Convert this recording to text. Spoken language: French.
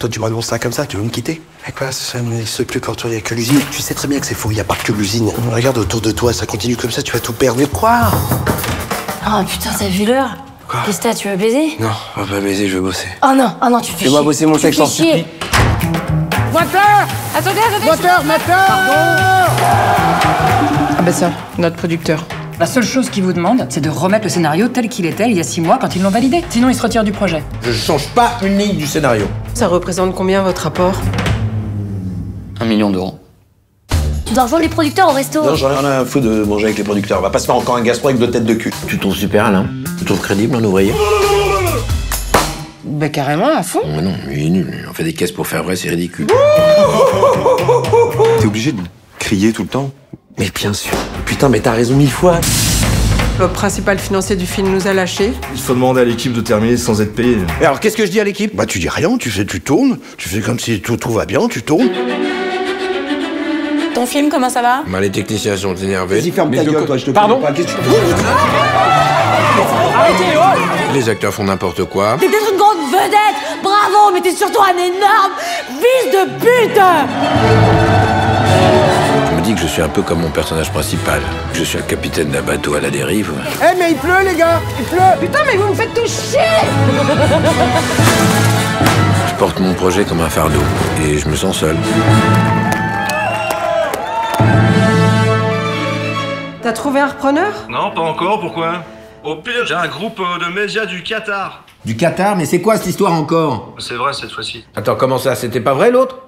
Toi, tu m'annonces ça comme ça, tu veux me quitter? Mais quoi, ça n'existe plus quand il n'y a que l'usine. Tu sais très bien que c'est faux, il n'y a pas que l'usine. Regarde autour de toi, ça continue comme ça, tu vas tout perdre. Quoi? Oh putain, t'as vu l'heure? Quoi? Qu'est-ce que t'as, tu veux baiser? Non, on va pas baiser, je veux bosser. Oh non, oh non, tu fais chier. Fais-moi bosser mon sexe en circuit. Moteur! Attendez, attendez! Moteur, moteur! Pardon! Ah ben ça, notre producteur. La seule chose qu'il vous demande, c'est de remettre le scénario tel qu'il était il y a 6 mois quand ils l'ont validé. Sinon, il se retire du projet. Je change pas une ligne du scénario. Ça représente combien votre rapport? 1 million d'euros. Tu dois rejoindre les producteurs au resto. Non, j'en ai rien à foutre de manger avec les producteurs. On va pas se faire encore un gastro avec 2 têtes de cul. Tu trouves super, Alain? Tu trouves crédible, un ouvrier? Bah carrément, à fond. Mais non, mais il est nul. On fait des caisses pour faire vrai, c'est ridicule. T'es obligé de crier tout le temps? Mais bien sûr. Putain, mais t'as raison 1000 fois. Le principal financier du film nous a lâchés. Il faut demander à l'équipe de terminer sans être payé. Et alors, qu'est-ce que je dis à l'équipe? Bah, tu dis rien, tu tournes. Tu fais comme si tout va bien, tu tournes. Ton film, comment ça va? Bah, les techniciens sont énervés. Vas-y, ferme ta gueule, toi, je te... Pardon? Qu'est-ce que tu fais? Arrêtez, oh! Les acteurs font n'importe quoi. T'es peut-être une grande vedette, bravo, mais t'es surtout un énorme fils de pute! Que je suis un peu comme mon personnage principal. Je suis le capitaine d'un bateau à la dérive. Eh hey, mais il pleut les gars, il pleut. Putain mais vous me faites tout chier. Je porte mon projet comme un fardeau et je me sens seul. T'as trouvé un repreneur? Non pas encore, pourquoi? Au pire j'ai un groupe de médias du Qatar. Du Qatar? Mais c'est quoi cette histoire encore? C'est vrai cette fois-ci. Attends comment ça, c'était pas vrai l'autre?